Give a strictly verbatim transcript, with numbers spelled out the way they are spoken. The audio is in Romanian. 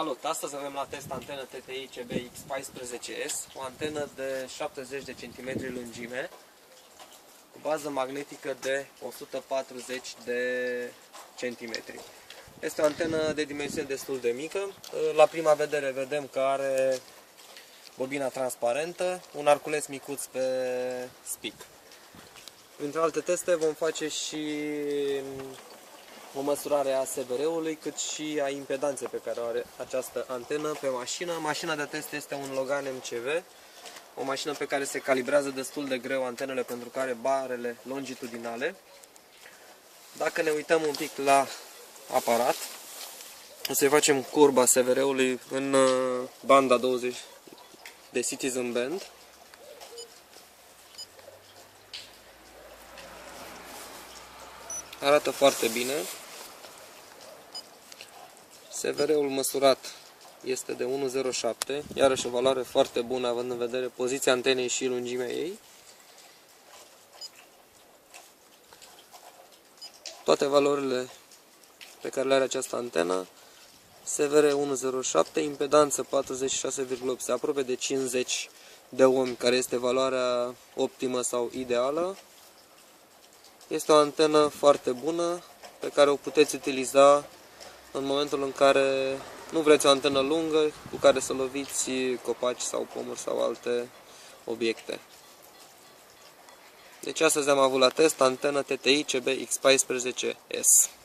Salut! Astăzi avem la test antenă T T I C B X paisprezece S, o antenă de șaptezeci de centimetri lungime, cu bază magnetică de o sută patruzeci de centimetri. Este o antenă de dimensiune destul de mică. La prima vedere vedem că are bobina transparentă, un arculeț micuț pe spic. Printre alte teste vom face și o măsurare a S V R-ului, cât și a impedanței pe care o are această antenă pe mașină. Mașina de test este un Logan M C V, o mașină pe care se calibrează destul de greu antenele pentru că are barele longitudinale. Dacă ne uităm un pic la aparat, o să-i facem curba S V R-ului în banda douăzeci de Citizen Band. Arată foarte bine. S V R-ul măsurat este de unu virgulă zero șapte, iarăși o valoare foarte bună având în vedere poziția antenei și lungimea ei. Toate valorile pe care le are această antenă, S V R unu virgulă zero șapte, impedanță patruzeci și șase virgulă opt, se aproape de cincizeci de ohm, care este valoarea optimă sau ideală. Este o antenă foarte bună pe care o puteți utiliza în momentul în care nu vreți o antenă lungă cu care să loviți copaci sau pomuri sau alte obiecte. Deci astăzi am avut la test antena T T I C B X paisprezece S.